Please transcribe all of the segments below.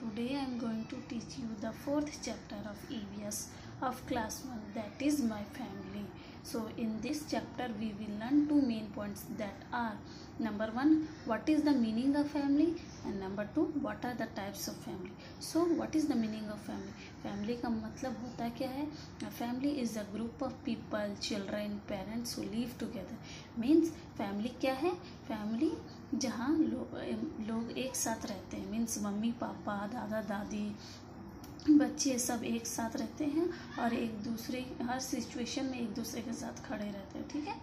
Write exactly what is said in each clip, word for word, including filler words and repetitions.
Today I am going to teach you the fourth chapter of E V S of class one, that is my family. So in this chapter we will learn two main points, that are number one, what is the meaning of family, and number two, what are the types of family. So what is the meaning of family? Family का मतलब होता क्या है? Family is a group of people, children, parents who live together. Means family क्या है? Family जहाँ लोग लोग एक साथ रहते हैं. Means मम्मी पापा दादा दादी बच्चे सब एक साथ रहते हैं और एक दूसरे हर सिचुएशन में एक दूसरे के साथ खड़े रहते हैं. ठीक है.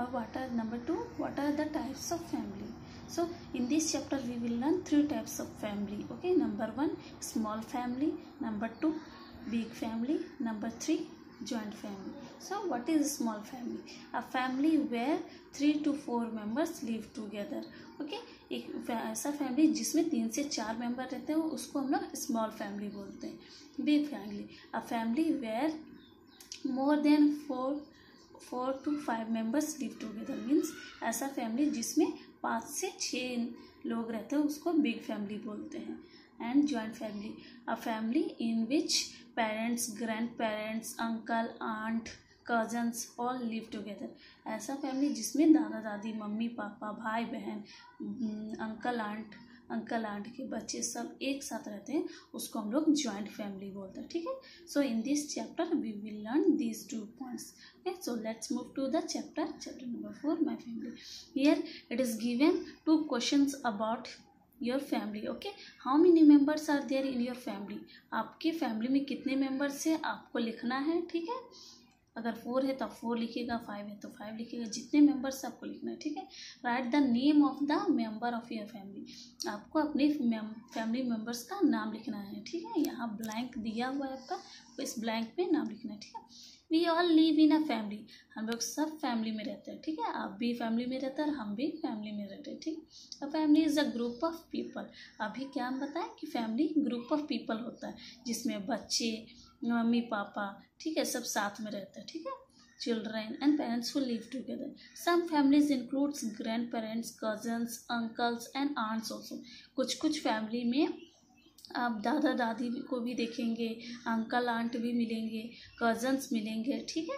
और what are number two, what are the types of family. So in this chapter we will learn three types of family. Okay, number one small family, number two big family, number three joint family. So what is a small family? A family where three to four members live together. Okay, एक ऐसा family जिसमें तीन से चार member रहते हैं उसको हम लोग स्मॉल फैमिली बोलते हैं. Big family, a family where more than four four to five members live together. Means ऐसा फैमिली जिसमें पाँच से छः लोग रहते हैं उसको बिग फैमिली बोलते हैं. And joint family, a family in which parents grandparents uncle aunt cousins all live together. ऐसा फैमिली जिसमें दादा दादी मम्मी पापा भाई बहन अंकल आंट अंकल आंट के बच्चे सब एक साथ रहते हैं उसको हम लोग ज्वाइंट फैमिली बोलते हैं. ठीक है. So in this chapter we will learn these two points. Okay, so let's move to the chapter chapter number four, my family. Here it is given two questions about your family. Okay, how many members are there in your family. आपके family में कितने members हैं आपको लिखना है. ठीक है. अगर फोर है तो फोर लिखिएगा, फाइव है तो फाइव लिखिएगा, जितने मेम्बर्स आपको लिखना है. ठीक है. Write the name of the member of your family. आपको अपने फैमिली मेम्बर्स का नाम लिखना है. ठीक है. यहाँ ब्लैंक दिया हुआ है आपका, तो इस ब्लैंक में नाम लिखना है. ठीक है. We all live in a family. हम लोग सब फैमिली में रहते हैं. ठीक है. आप भी फैमिली में रहते हैं और हम भी फैमिली में रहते हैं. ठीक है. A family is a group of people. अभी क्या हम बताएं कि फैमिली ग्रुप ऑफ पीपल होता है जिसमें बच्चे मम्मी पापा ठीक है सब साथ में रहते हैं. ठीक है. Children and parents who live together. Some families includes grandparents cousins uncles and aunts also. कुछ कुछ फैमिली में आप दादा दादी को भी देखेंगे, अंकल आंट भी मिलेंगे, कजन्स मिलेंगे. ठीक है.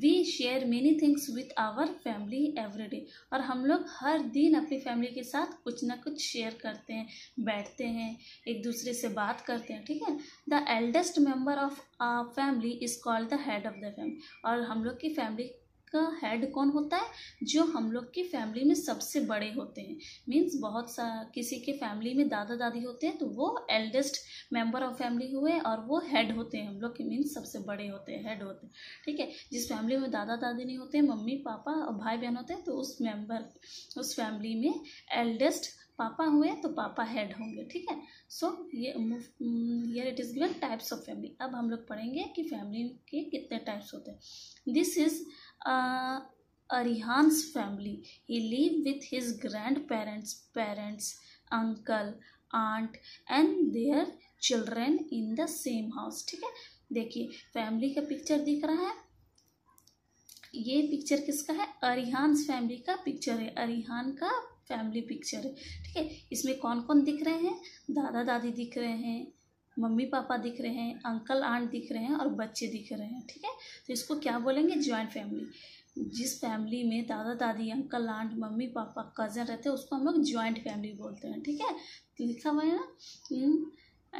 We share many things with our family every day. और हम लोग हर दिन अपनी फैमिली के साथ कुछ ना कुछ शेयर करते हैं, बैठते हैं, एक दूसरे से बात करते हैं. ठीक है. The eldest member of a family is called the head of the family. और हम लोग की फैमिली का हेड कौन होता है? जो हम लोग की फैमिली में सबसे बड़े होते हैं. मीन्स बहुत सा किसी के फैमिली में दादा दादी होते हैं तो वो एल्डेस्ट मेंबर ऑफ फैमिली हुए और वो हेड होते हैं. हम लोग के मीन्स सबसे बड़े होते हैं, हेड होते हैं. ठीक है. जिस फैमिली में दादा दादी नहीं होते, मम्मी पापा और भाई बहन होते हैं, तो उस मेंबर उस फैमिली में एल्डेस्ट पापा हुए तो पापा हेड होंगे. ठीक है. सो ये here it is given types of family. अब हम लोग पढ़ेंगे कि फैमिली के कितने टाइप्स होते हैं. This is Arihan's family. He live with his grandparents parents uncle aunt and their children in the same house. ठीक है. देखिए फैमिली का पिक्चर दिख रहा है. ये पिक्चर किसका है? अरिहान्स फैमिली का पिक्चर है. अरिहान का फैमिली पिक्चर है. ठीक है. इसमें कौन कौन दिख रहे हैं? दादा दादी दिख रहे हैं, मम्मी पापा दिख रहे हैं, अंकल आंट दिख रहे हैं और बच्चे दिख रहे हैं. ठीक है. तो इसको क्या बोलेंगे? Joint family. जिस फैमिली में दादा दादी अंकल आंट मम्मी पापा कज़न रहते हैं उसको हम लोग जॉइंट फैमिली बोलते हैं. ठीक है. लिखा हुआ है ना,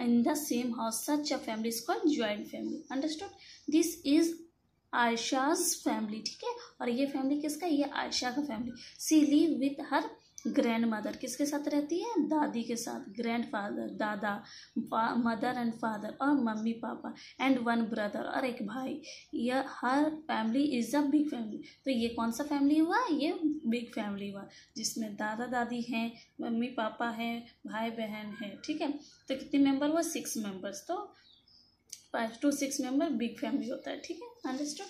in the same house such a family is called joint family. Understood. This is Ayesha's family. ठीक है. और ये फैमिली किसका? ये आयशा का family. She live with her grandmother. किसके साथ रहती है? दादी के साथ. ग्रैंड फादर दादा मदर एंड फादर और मम्मी पापा एंड वन ब्रदर और एक भाई. यह her family is a big family. तो ये कौन सा फैमिली हुआ? ये बिग फैमिली हुआ जिसमें दादा दादी हैं, मम्मी पापा हैं, भाई बहन हैं. ठीक है. तो कितने मेंबर हुआ? Six members. तो five to six member big family होता है. ठीक है. अंडरस्टूड.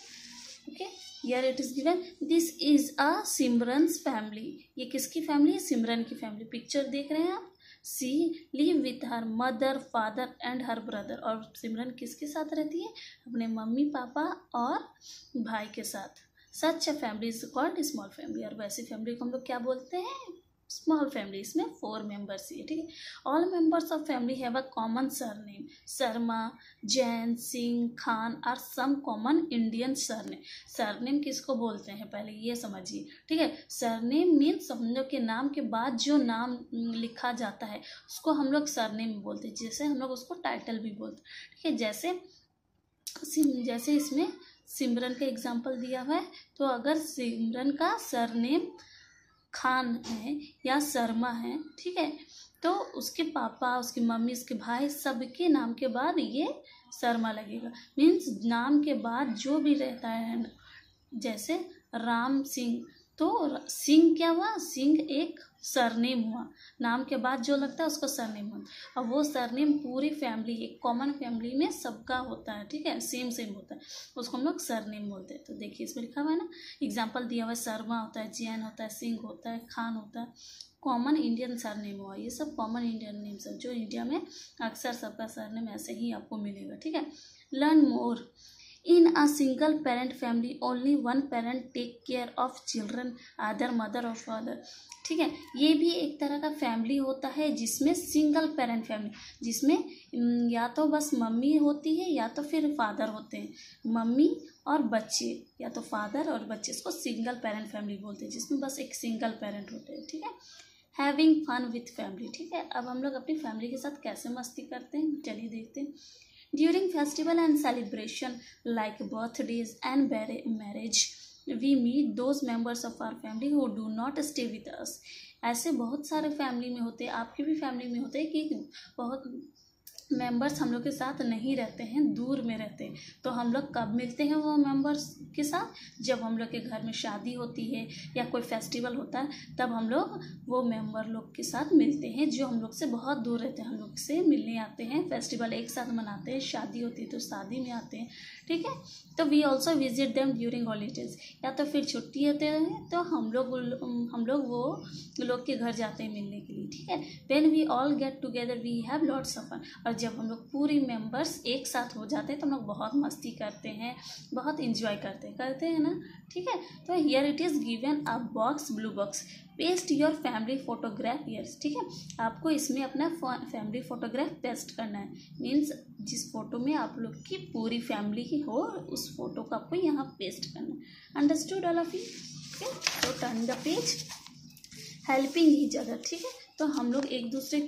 ओके. यार it is given this is a Simran's family. ये किसकी फैमिली है? सिमरन की फैमिली. पिक्चर देख रहे हैं आप. She live with her mother father and her brother. और सिमरन किसके साथ रहती है? अपने मम्मी पापा और भाई के साथ. Such a family is called small family. और वैसी फैमिली को हम लोग क्या बोलते हैं? स्मॉल फैमिली, इसमें फोर मेंबर्स है, ठीक है। All members of family have a common surname, Sharma, Jain, Singh, Khan और some common Indian surname. Surname किसको बोलते हैं पहले ये समझिए, ठीक है। सरनेम मीन्स समझो कि नाम के बाद जो नाम लिखा जाता है उसको हम लोग सरनेम बोलते हैं, जैसे हम लोग उसको टाइटल भी बोलते हैं, ठीक है। जैसे जैसे इसमें सिमरन का एग्जाम्पल दिया हुआ है, तो अगर सिमरन का सरनेम खान है या शर्मा है, ठीक है, तो उसके पापा, उसकी मम्मी, उसके भाई, सबके नाम के बाद ये शर्मा लगेगा। मीन्स नाम के बाद जो भी रहता है, जैसे राम सिंह, तो सिंह क्या हुआ, सिंह एक सरनेम हुआ, नाम के बाद जो लगता है उसको सरनेम होता, और वो सरनेम पूरी फैमिली, एक कॉमन फैमिली में सबका होता है, ठीक है, सेम सेम होता है, उसको हम लोग सरनेम बोलते हैं। तो देखिए इसमें लिखा हुआ है ना, एग्जांपल दिया हुआ है, शर्मा होता है, जैन होता है, सिंह होता है, खान होता है, कॉमन इंडियन सरनेम हुआ, ये सब कॉमन इंडियन नेम्स है जो इंडिया में अक्सर सबका सरनेम ऐसे ही आपको मिलेगा, ठीक है। Learn more, in a single parent family only one parent take care of children other mother और फादर, ठीक है। ये भी एक तरह का फैमिली होता है जिसमें सिंगल पेरेंट फैमिली, जिसमें या तो बस मम्मी होती है या तो फिर फादर होते हैं, मम्मी और बच्चे या तो फादर और बच्चे, इसको सिंगल पेरेंट फैमिली बोलते हैं, जिसमें बस एक सिंगल पेरेंट होते हैं, ठीक है। हैविंग फन विथ फैमिली, ठीक है, अब हम लोग अपनी फैमिली के साथ कैसे मस्ती करते हैं चलिए देखते हैं। During festival and celebration like birthdays and marriage we meet those members of our family who do not stay with us. ऐसे बहुत सारे फैमिली में होते हैं, आपकी भी फैमिली में होते हैं कि बहुत मेंबर्स हम लोग के साथ नहीं रहते हैं, दूर में रहते हैं, तो हम लोग कब मिलते हैं वो मेंबर्स के साथ, जब हम लोग के घर में शादी होती है या कोई फेस्टिवल होता है, तब हम लोग वो मेंबर लोग के साथ मिलते हैं जो हम लोग से बहुत दूर रहते हैं, हम लोग से मिलने आते हैं, फेस्टिवल एक साथ मनाते हैं, शादी होती है तो शादी में आते हैं, ठीक है। तो we also visit them during holidays, या तो फिर छुट्टी होते हैं तो हम लोग हम लोग वो लोग के घर जाते हैं मिलने के लिए, ठीक है। When we all get together we have lots of fun, और जब हम लोग पूरी मेंबर्स एक साथ हो जाते हैं तो हम लोग बहुत मस्ती करते हैं, बहुत इंजॉय करते करते हैं ना, ठीक है। तो here it is given a box, blue box, paste your family photograph here's, ठीक है, आपको इसमें अपना फैमिली फोटोग्राफ पेस्ट करना है। मीन्स जिस फोटो में आप लोग की पूरी फैमिली की हो उस फोटो को आपको यहाँ पेस्ट करना है। अंडरस्टूड ऑल ऑफ यू, ठीक है। तो turn the page, helping each other, ठीक है, तो हम लोग एक दूसरे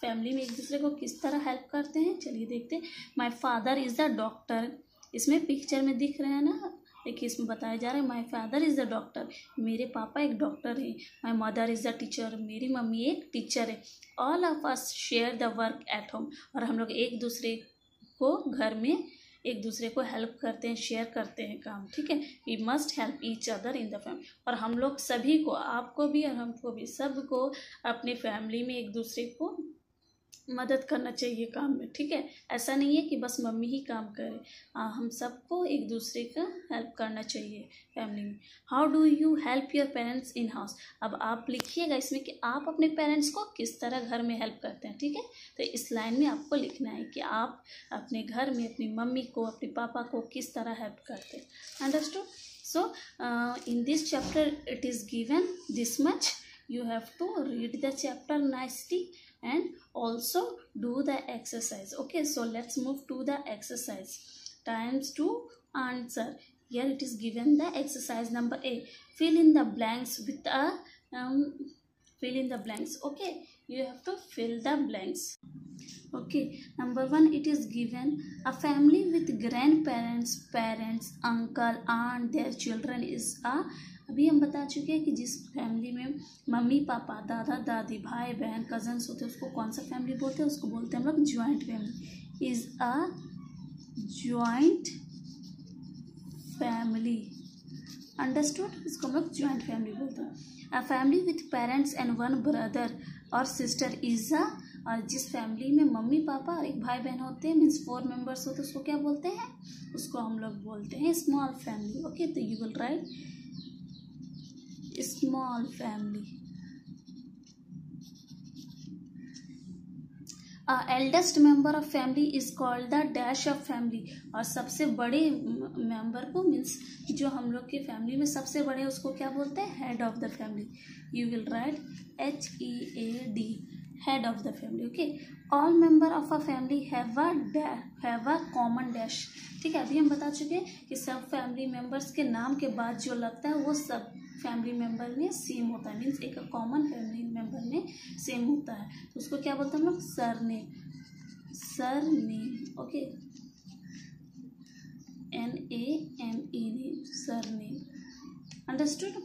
फैमिली में एक दूसरे को किस तरह हेल्प करते हैं चलिए देखते हैं। My father is the doctor, इसमें पिक्चर में दिख रहे हैं ना, देखिए इसमें बताया जा रहा है, my father is the doctor, मेरे पापा एक डॉक्टर है, my mother is the teacher, मेरी मम्मी एक टीचर है, all of us share the work at home, और हम लोग एक दूसरे को घर में एक दूसरे को हेल्प करते हैं, शेयर करते हैं काम, ठीक है। We must help each other in the family, और हम लोग सभी को, आपको भी और हमको भी, सबको अपने फैमिली में एक दूसरे को मदद करना चाहिए काम में, ठीक है। ऐसा नहीं है कि बस मम्मी ही काम करे, आ, हम सबको एक दूसरे का हेल्प करना चाहिए फैमिली में। How do you help your parents in house, अब आप लिखिएगा इसमें कि आप अपने पेरेंट्स को किस तरह घर में हेल्प करते हैं, ठीक है। तो इस लाइन में आपको लिखना है कि आप अपने घर में अपनी मम्मी को, अपने पापा को किस तरह हेल्प करते हैं। Understood. So in this chapter it is given this much, you have to read the chapter nicely and also do the exercise, okay? So let's move to the exercise, times to answer. Here it is given the exercise number A, fill in the blanks with a um, fill in the blanks, okay? You have to fill the blanks, okay? Number one, it is given a family with grandparents, parents, uncle, aunt, their children is a, अभी हम बता चुके हैं कि जिस family में mummy papa दादा दादी भाई बहन कजन्स होते हैं उसको कौन सा फैमिली बोलते हैं, उसको बोलते हैं हम लोग joint family, is a joint family, understood, इसको हम लोग ज्वाइंट फैमिली बोलते हैं। A family with parents and one brother और सिस्टर इज़ अ, और जिस फैमिली में मम्मी पापा और एक भाई बहन होते हैं, मीन्स फोर मेम्बर्स होते हैं, उसको क्या बोलते हैं, उसको हम लोग बोलते हैं स्मॉल फैमिली, ओके। तो you will write small family. Eldest member of family is called the dash of family, और सबसे बड़े मेंबर को मीन्स जो हम लोग की फैमिली में सबसे बड़े उसको क्या बोलते हैं, head of the family. You will write H E A D, head of the family. Okay, all member of a family have a have a common dash. ठीक है, अभी हम बता चुके हैं कि सब फैमिली मेंबर्स के नाम के बाद जो लगता है वो सब फैमिली मेंबर में सेम होता है, मीन्स एक कॉमन फैमिली मेंबर में सेम होता है, तो उसको क्या बोलते हैं हम लोग, surname. Surname, okay, N A M E name, surname. Understood.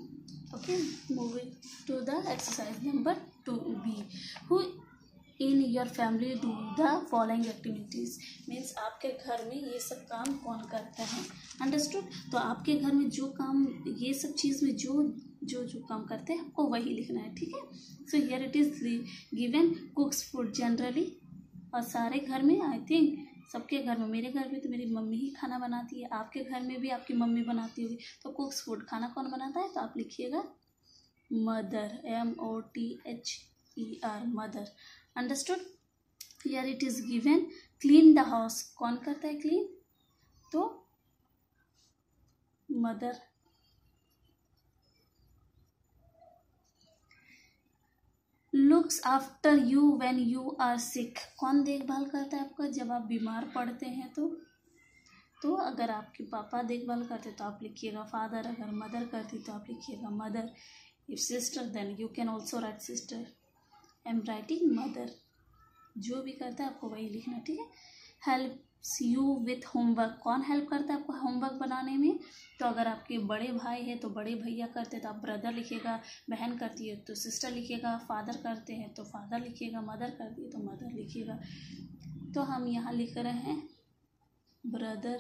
Okay, moving to the exercise number two B. Who in your family do the following activities, means आपके घर में ये सब काम कौन करता है. अंडरस्टूड. तो आपके घर में जो काम ये सब चीज़ में जो जो जो काम करते हैं आपको वही लिखना है. ठीक है, so here it is given cooks food generally, और सारे घर में आई थिंक सबके घर में, मेरे घर में तो मेरी मम्मी ही खाना बनाती है, आपके घर में भी आपकी मम्मी बनाती होगी, तो कुक्स फूड खाना कौन बनाता है, तो आप लिखिएगा mother, M O T H E R, mother. Understood. Here it is given clean the house, कौन करता है क्लीन, तो mother. Looks after you when you are sick, कौन देखभाल करता है आपका जब आप बीमार पड़ते हैं, तो तो अगर आपके पापा देखभाल करते तो आप लिखिएगा फादर, अगर मदर करती तो आप लिखिएगा mother. If sister then you can also write sister. I am writing mother. जो भी करता है आपको वही लिखना. ठीक है, हेल्प्स यू विथ होमवर्क, कौन हेल्प करता है आपको होमवर्क बनाने में, तो अगर आपके बड़े भाई है तो बड़े भैया करते हैं तो आप ब्रदर लिखिएगा, बहन करती है तो सिस्टर लिखिएगा, फादर करते हैं तो फादर लिखिएगा, मदर करती है तो मदर लिखिएगा. तो हम यहाँ लिख रहे हैं brother.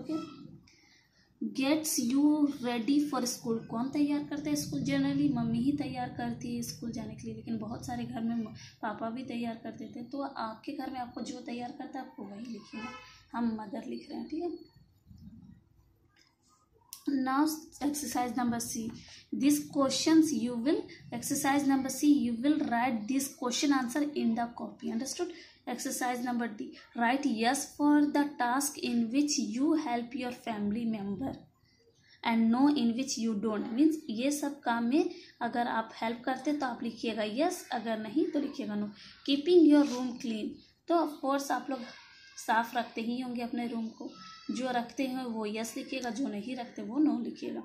Okay, gets you ready for school, कौन तैयार करता है स्कूल, जनरली मम्मी ही तैयार करती है स्कूल जाने के लिए, लेकिन बहुत सारे घर में पापा भी तैयार करते थे, तो आपके घर में आपको जो तैयार करता है आपको वही लिखिएगा. हम मदर लिख रहे हैं. ठीक है, now exercise number C. This questions you will exercise number C you will write this question answer in the copy. Understood. Exercise number D. Write yes for the task in which you help your family member and no in which you don't. Means ये सब काम में अगर आप help करते तो आप लिखिएगा yes, अगर नहीं तो लिखिएगा no. Keeping your room clean. तो of course आप लोग साफ रखते ही होंगे अपने रूम को. जो रखते हैं वो yes लिखिएगा, जो नहीं रखते वो no लिखिएगा.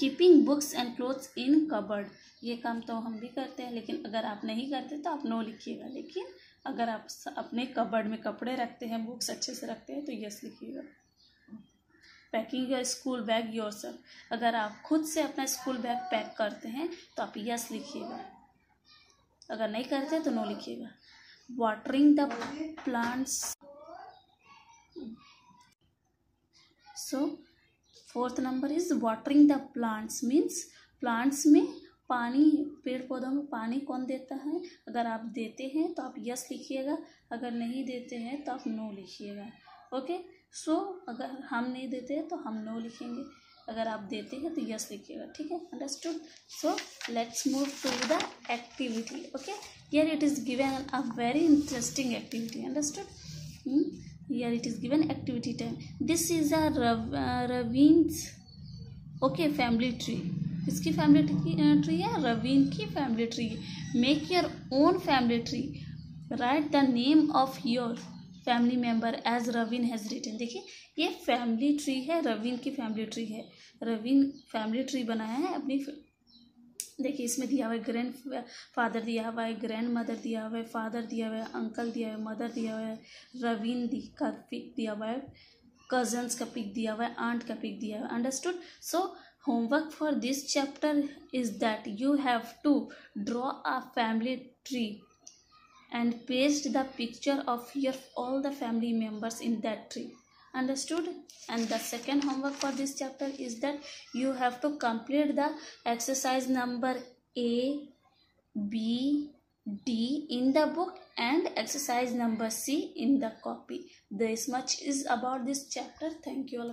Keeping books and clothes in cupboard, ये काम तो हम भी करते हैं, लेकिन अगर आप नहीं करते तो आप नो लिखिएगा, लेकिन अगर आप अपने कबर्ड में कपड़े रखते हैं, बुक्स अच्छे से रखते हैं, तो यस लिखिएगा. Packing your school bag yourself, अगर आप खुद से अपना स्कूल बैग पैक करते हैं तो आप यस लिखिएगा, अगर नहीं करते तो नो लिखिएगा. Watering the plants. So fourth number is watering the plants, means plants में पानी, पेड़ पौधों में पानी कौन देता है, अगर आप देते हैं तो आप यस लिखिएगा, अगर नहीं देते हैं तो आप नो लिखिएगा. ओके, सो अगर हम नहीं देते हैं तो हम नो लिखेंगे, अगर आप देते हैं तो यस लिखिएगा. ठीक है, understood. So let's move to the activity. Okay, here it is given a very interesting activity. Understood. Here it is given activity time. This is a Ravin's okay family tree. इसकी family tree है Ravin की family tree. Make your own family tree. Write the name of your family member as Ravin has written. देखिए ये family tree है, Ravin की family tree है, Ravin family tree बनाया है अपनी. देखिए इसमें दिया हुआ है ग्रैंड फादर दिया हुआ है, ग्रैंड मदर दिया हुआ है, फादर दिया हुआ है, अंकल दिया हुआ है, मदर दिया हुआ है, रवीन दी का पिक दिया हुआ है, कजन्स का पिक दिया हुआ है, आंट का पिक दिया हुआ है. Understood. So homework for this chapter is that you have to draw a family tree and paste the picture of your all the family members in that tree. Understood. And the second homework for this chapter is that you have to complete the exercise number A, B, D in the book and exercise number C in the copy. This much is about this chapter. Thank you all.